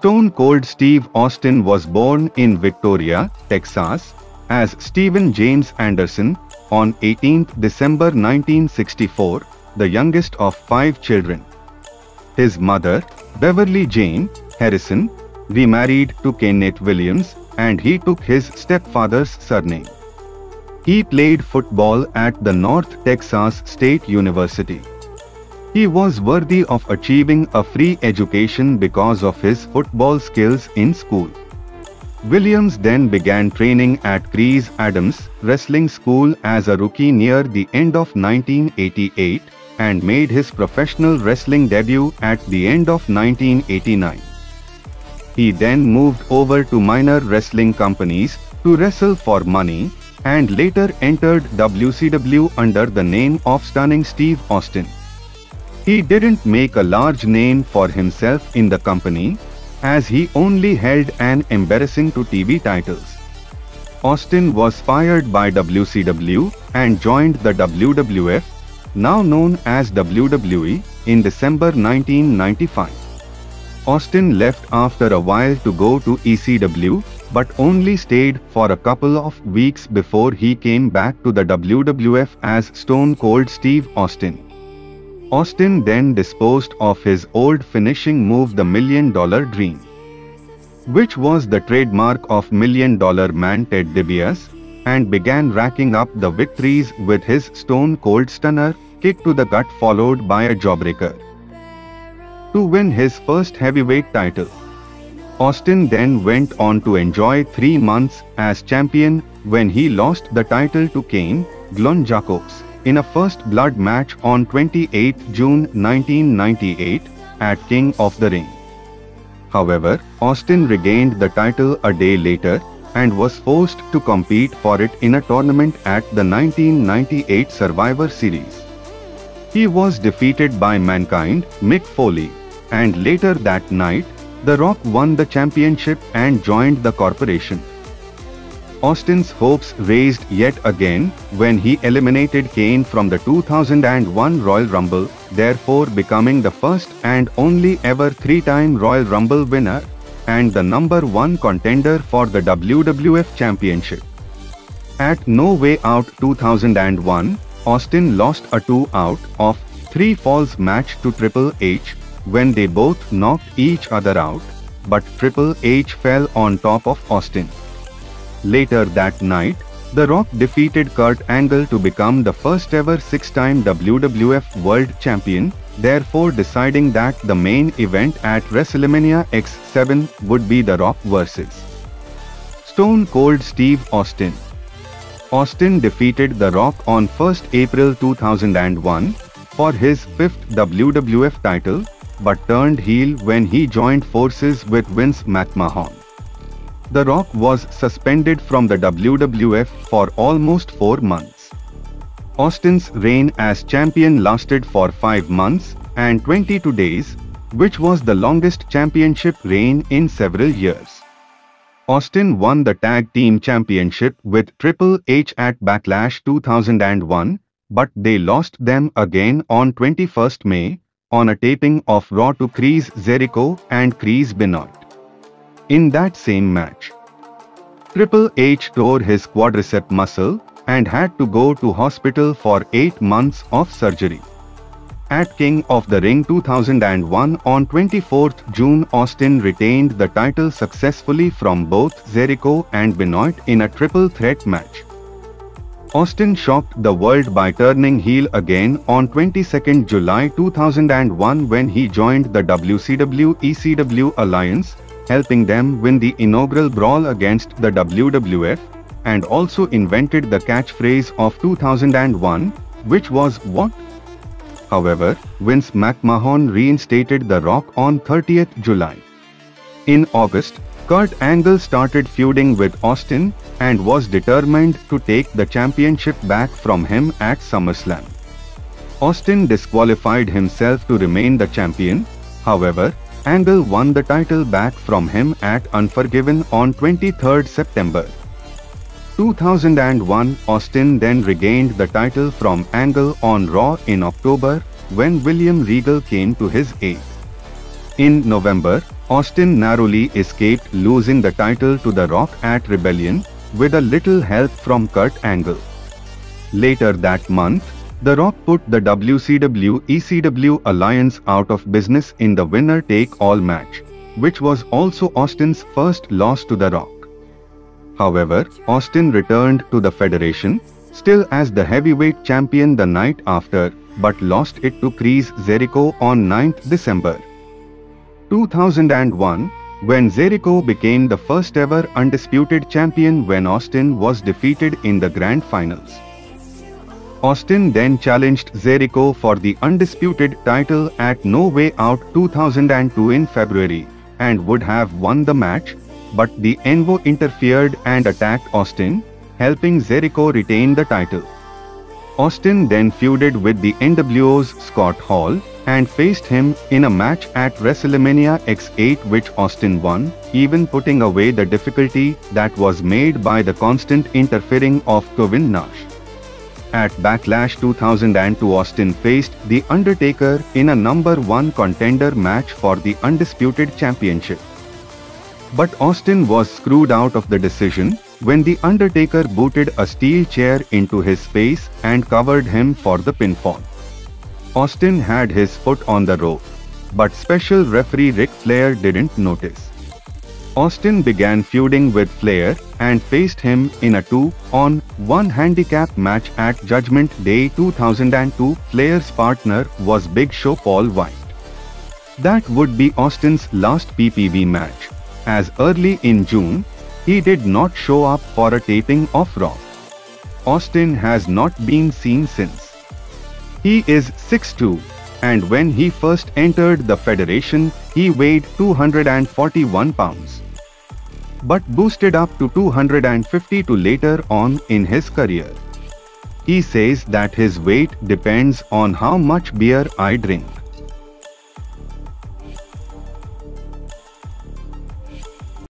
Stone Cold Steve Austin was born in Victoria, Texas, as Stephen James Anderson on 18 December 1964, the youngest of 5 children. His mother, Beverly Jane Harrison, remarried to Kenneth Williams, and he took his stepfather's surname. He played football at the North Texas State University. He was worthy of achieving a free education because of his football skills in school. Williams then began training at Chris Adams Wrestling School as a rookie near the end of 1988 and made his professional wrestling debut at the end of 1989. He then moved over to minor wrestling companies to wrestle for money, and later entered WCW under the name of Stunning Steve Austin. He didn't make a large name for himself in the company, as he only held an embarrassing 2 TV titles. Austin was fired by WCW and joined the WWF, now known as WWE, in December 1995. Austin left after a while to go to ECW, but only stayed for a couple of weeks before he came back to the WWF as Stone Cold Steve Austin. Austin then disposed of his old finishing move, the $1 Million Dream, which was the trademark of $1 Million Man Ted DiBiase, and began racking up the victories with his Stone Cold Stunner kick to the gut followed by a jawbreaker to win his first heavyweight title. Austin then went on to enjoy 3 months as champion when he lost the title to Kane, Glon Jacobs, in a first blood match on 28 June 1998 at King of the Ring. However, Austin regained the title a day later and was forced to compete for it in a tournament at the 1998 Survivor Series. He was defeated by Mankind, Mick Foley, and later that night, The Rock won the championship and joined the Corporation. Austin's hopes raised yet again when he eliminated Kane from the 2001 Royal Rumble, therefore becoming the first and only ever 3-time Royal Rumble winner and the #1 contender for the WWF Championship. At No Way Out 2001, Austin lost a 2 out of 3 falls match to Triple H, when they both knocked each other out, but Triple H fell on top of Austin. Later that night, The Rock defeated Kurt Angle to become the first ever 6-time WWF World Champion, therefore deciding that the main event at WrestleMania X7 would be The Rock vs. Stone Cold Steve Austin. Austin defeated The Rock on 1st April 2001 for his 5th WWF title, but turned heel when he joined forces with Vince McMahon. The Rock was suspended from the WWF for almost 4 months. Austin's reign as champion lasted for 5 months and 22 days, which was the longest championship reign in several years. Austin won the Tag Team Championship with Triple H at Backlash 2001, but they lost them again on 21st May, on a taping of Raw to Chris Jericho and Chris Benoit. In that same match, Triple H tore his quadricep muscle and had to go to hospital for 8 months of surgery. At King of the Ring 2001 on 24th June, Austin retained the title successfully from both Jericho and Benoit in a triple threat match. Austin shocked the world by turning heel again on 22nd July 2001 when he joined the WCW/ECW alliance, helping them win the inaugural brawl against the WWF, and also invented the catchphrase of 2001, which was "What?" However, Vince McMahon reinstated The Rock on 30th July. In August, Kurt Angle started feuding with Austin and was determined to take the championship back from him at SummerSlam. Austin disqualified himself to remain the champion. However, Angle won the title back from him at Unforgiven on 23rd September 2001. Austin then regained the title from Angle on Raw in October when William Regal came to his aid. In November, Austin narrowly escaped losing the title to The Rock at Rebellion, with a little help from Kurt Angle. Later that month, The Rock put the WCW/ECW alliance out of business in the winner-take-all match, which was also Austin's first loss to The Rock. However, Austin returned to the Federation, still as the heavyweight champion the night after, but lost it to Chris Jericho on 9th December 2001, when Jericho became the first ever undisputed champion when Austin was defeated in the grand finals. Austin then challenged Jericho for the undisputed title at No Way Out 2002 in February, and would have won the match, but the Envo interfered and attacked Austin, helping Jericho retain the title. Austin then feuded with the NWO's Scott Hall, and faced him in a match at WrestleMania X8, which Austin won, even putting away the difficulty that was made by the constant interfering of Kevin Nash. At Backlash 2002, Austin faced The Undertaker in a #1 contender match for the Undisputed Championship. But Austin was screwed out of the decision, when The Undertaker booted a steel chair into his face and covered him for the pinfall. Austin had his foot on the rope, but special referee Ric Flair didn't notice. Austin began feuding with Flair, and faced him in a 2-on-1 handicap match at Judgment Day 2002. Flair's partner was Big Show Paul White. That would be Austin's last PPV match, as early in June, he did not show up for a taping of Raw. Austin has not been seen since. He is 6'2", and when he first entered the Federation, he weighed 241 pounds, but boosted up to 252 later on in his career. He says that his weight depends on how much beer I drink.